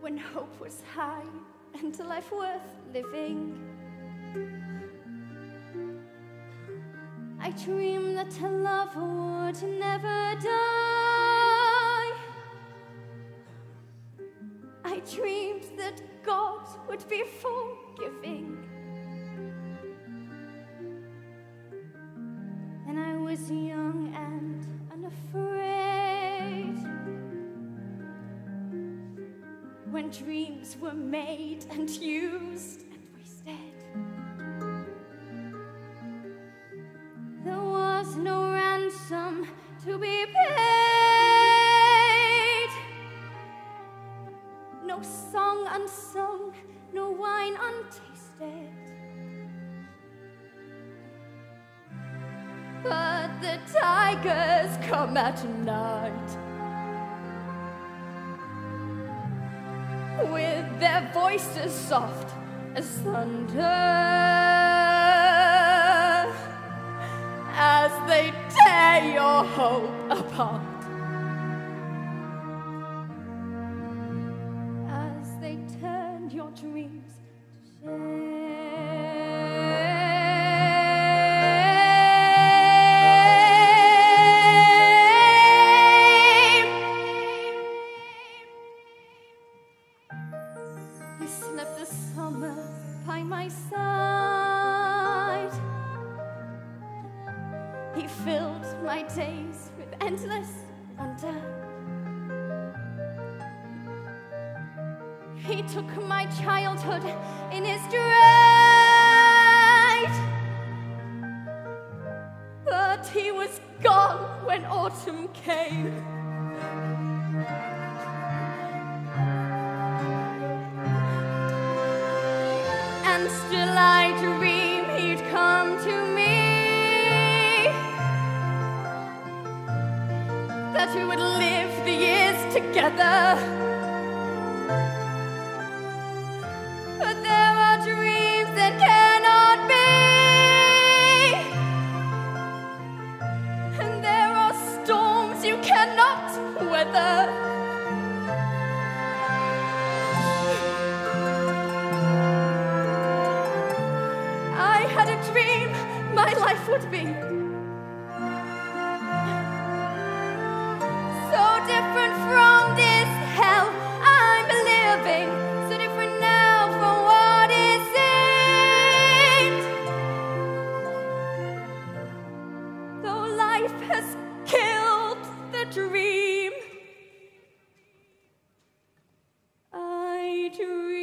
When hope was high and life worth living, I dreamed that a love would never die. I dreamed that God would be forgiving, and I was young and unafraid. When dreams were made and used and wasted, there was no ransom to be paid. No song unsung, no wine untasted. But the tigers come at night with their voices soft as thunder, as they tear your hope apart, as they turn your dreams to shame. I slept the summer by my side. He filled my days with endless wonder. He took my childhood in his stride. But he was gone when autumn came. And still I dream he'd come to me, that we would live the years together. But there are dreams that cannot be, and there are storms you cannot weather. Dream my life would be so different from this hell I'm living, so different now from what it seemed. Though life has killed the dream, I dream.